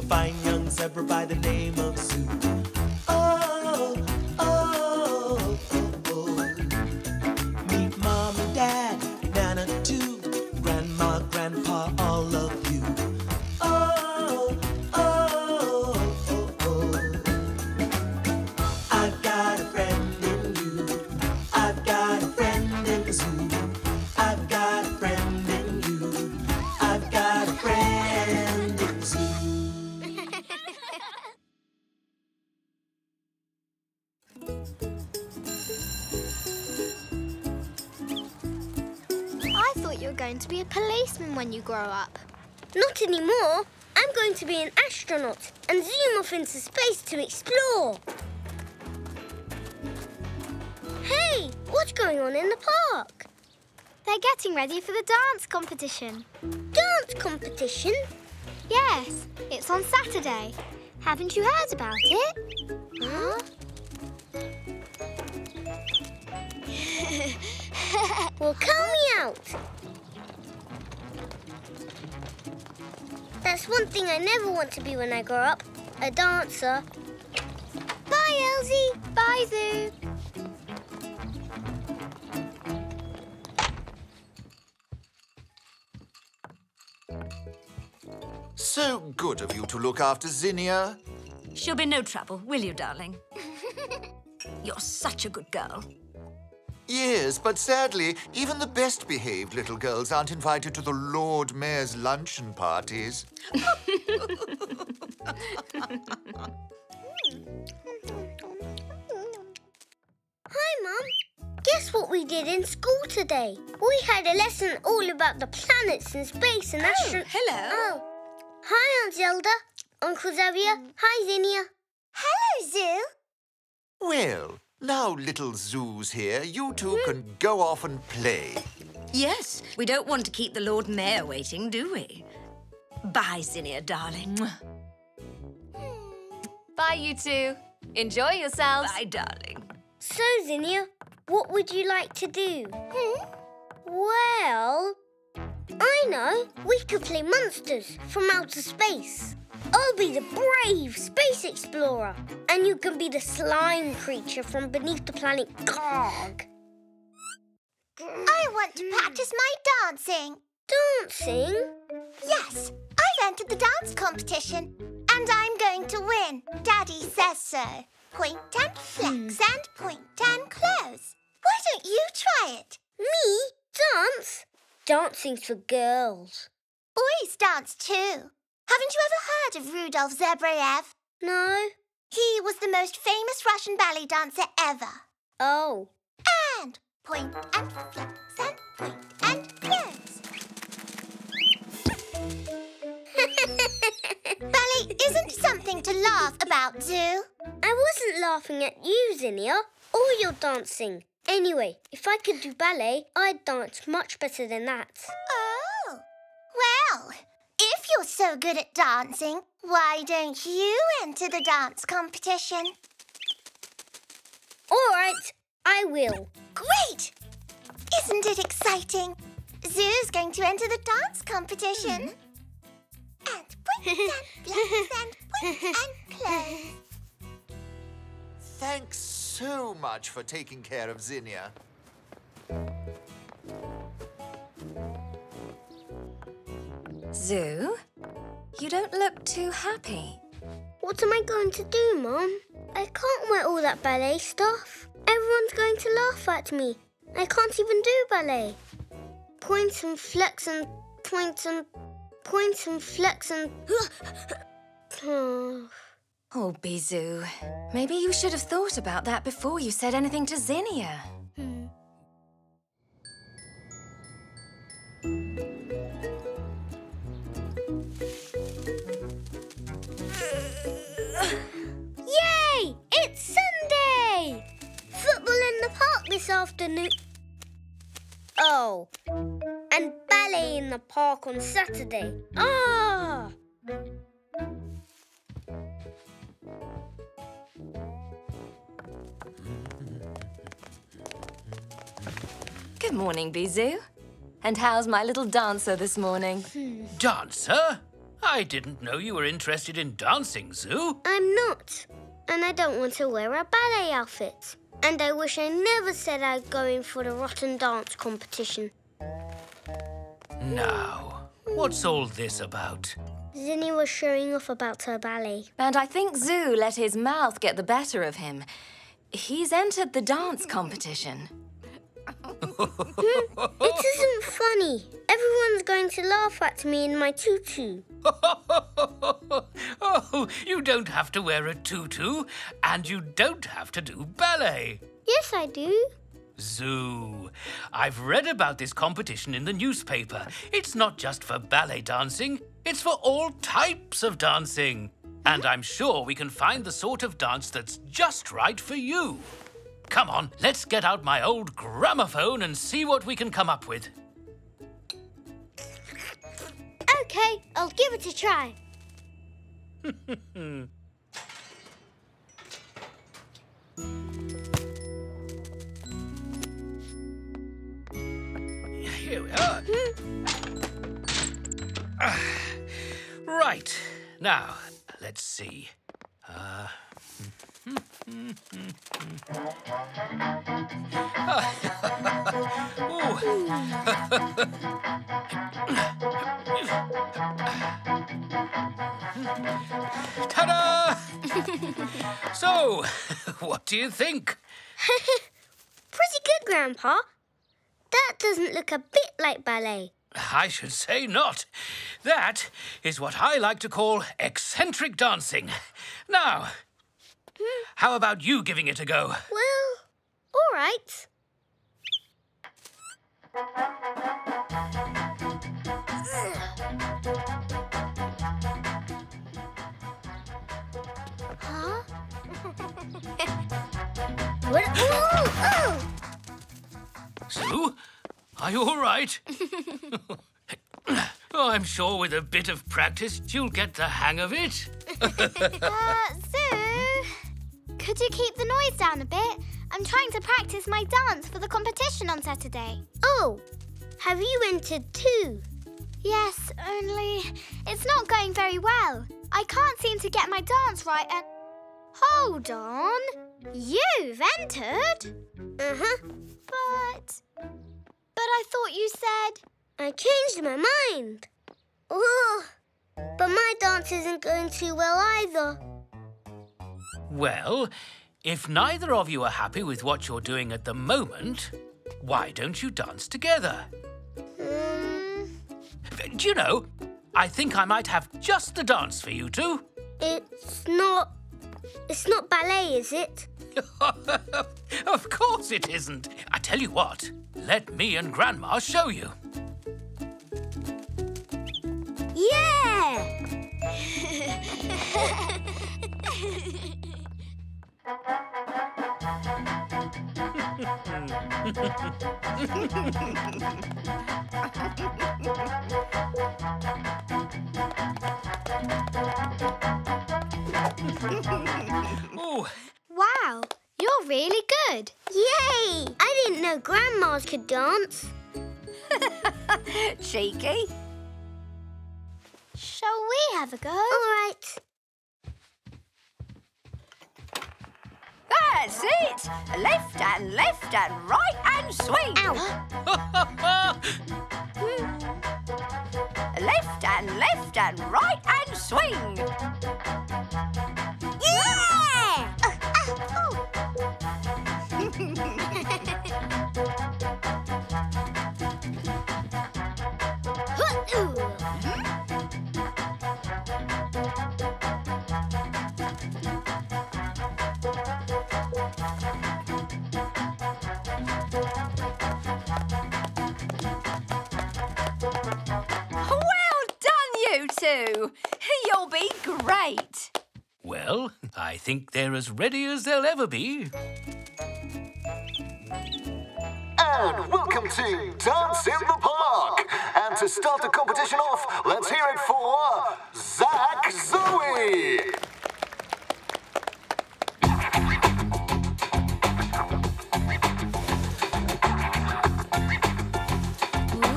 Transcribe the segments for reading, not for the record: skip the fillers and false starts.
a fine young zebra by the name of Zou. Oh, oh, oh, oh. Meet Mom and Dad, Nana too, Grandma, Grandpa, all of you. Oh, oh, oh, oh. I've got a friend in you. I've got a friend in the Zou. I've got a friend in you. I've got a friend in the Zou. I thought you were going to be a policeman when you grow up. Not anymore. I'm going to be an astronaut and zoom off into space to explore. Hey, what's going on in the park? They're getting ready for the dance competition. Dance competition? Yes, it's on Saturday. Haven't you heard about it? Huh? Well, call me out. That's one thing I never want to be when I grow up, a dancer. Bye, Elzee. Bye, Zou. So good of you to look after Zinnia. She'll be no trouble, will you, darling? You're such a good girl. Yes, but sadly, even the best-behaved little girls aren't invited to the Lord Mayor's luncheon parties. Hi, Mum. Guess what we did in school today? We had a lesson all about the planets and space and astro... Oh, hello. Oh. Hi, Aunt Zelda, Uncle Xavier. Hi, Zinnia. Hello, Zou. Well, now little Zou's here, you two can go off and play. Yes, we don't want to keep the Lord Mayor waiting, do we? Bye, Zinnia, darling. Bye, you two. Enjoy yourselves. Bye, darling. So, Zinnia, what would you like to do? Well, I know. We could play monsters from outer space. I'll be the brave space explorer, and you can be the slime creature from beneath the planet Garg. I want to practice my dancing. Dancing? Yes, I've entered the dance competition, and I'm going to win. Daddy says so. Point and flex and point and close. Why don't you try it? Me? Dance? Dancing's for girls. Boys dance too. Haven't you ever heard of Rudolf Zebrayev? No. He was the most famous Russian ballet dancer ever. Oh. And point and flex and point and close. Ballet isn't something to laugh about, Zou. I wasn't laughing at you, Zinnia, or your dancing. Anyway, if I could do ballet, I'd dance much better than that. Oh. Well... if you're so good at dancing, why don't you enter the dance competition? All right, I will. Great! Isn't it exciting? Zou's going to enter the dance competition. And point and flex and point and close. Thanks so much for taking care of Zinnia. Zou, you don't look too happy. What am I going to do, Mum? I can't wear all that ballet stuff. Everyone's going to laugh at me. I can't even do ballet. Point and flex and point and... point and flex and... Oh, Zou, maybe you should have thought about that before you said anything to Zinnia. Yay! It's Sunday! Football in the park this afternoon. Oh. And ballet in the park on Saturday. Ah! Good morning, Zou. And how's my little dancer this morning? Dancer? I didn't know you were interested in dancing, Zou. I'm not. And I don't want to wear a ballet outfit. And I wish I never said I'd go in for the rotten dance competition. Now, what's all this about? Zinni was showing off about her ballet. And I think Zou let his mouth get the better of him. He's entered the dance competition. It isn't funny. Everyone's going to laugh at me in my tutu. Oh, you don't have to wear a tutu, and you don't have to do ballet. Yes, I do. Zou, I've read about this competition in the newspaper. It's not just for ballet dancing, it's for all types of dancing. And I'm sure we can find the sort of dance that's just right for you. Come on, let's get out my old gramophone and see what we can come up with. Okay, I'll give it a try. Here we are. Right, now, let's see. Ta-da! So, what do you think? Pretty good, Grandpa. That doesn't look a bit like ballet. I should say not. That is what I like to call eccentric dancing. Now, how about you giving it a go? Well, all right. Huh? What? Oh! Zou, are you all right? Oh, I'm sure with a bit of practice, you'll get the hang of it. Could you keep the noise down a bit? I'm trying to practice my dance for the competition on Saturday. Oh, have you entered too? Yes, only it's not going very well. I can't seem to get my dance right and... Hold on. You've entered? Uh-huh. But I thought you said... I changed my mind. Oh, but my dance isn't going too well either. Well, if neither of you are happy with what you're doing at the moment, why don't you dance together? Do you know, I think I might have just the dance for you two. It's not ballet, is it? Of course it isn't. I tell you what, let me and Grandma show you. Yeah! Ooh. Wow, you're really good. Yay! I didn't know grandmas could dance. Cheeky. Shall we have a go? All right. That's it! Left and right and swing! Ow! Left and right and swing! Yeah! You'll be great. Well, I think they're as ready as they'll ever be. And welcome to Dance in the Park. And to start the competition off, let's hear it for Zach Zoe.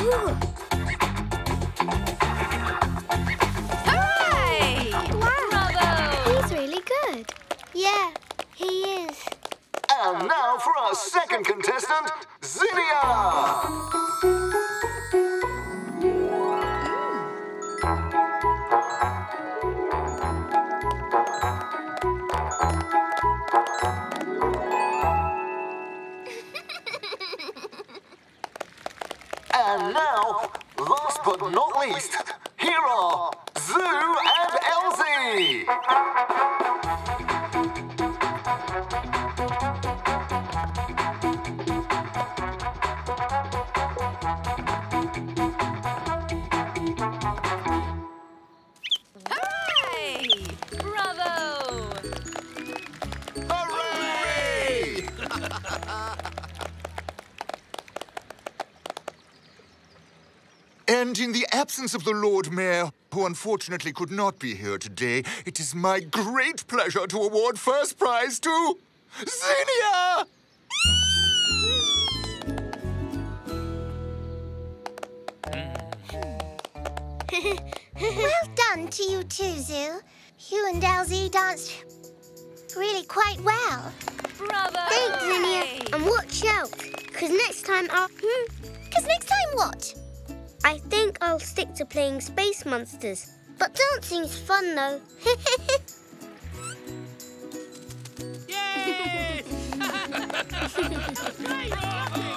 Ooh. our second contestant, Zinnia. And now, last but not least, here are Zou and Elzee. And in the absence of the Lord Mayor, who unfortunately could not be here today, it is my great pleasure to award first prize to Zinnia! Well done to you two, Zou. You and Elzee danced really quite well. Bravo! Thanks, Zinnia. And watch out, because next time what? I think I'll stick to playing Space Monsters. But dancing's fun, though. Yay!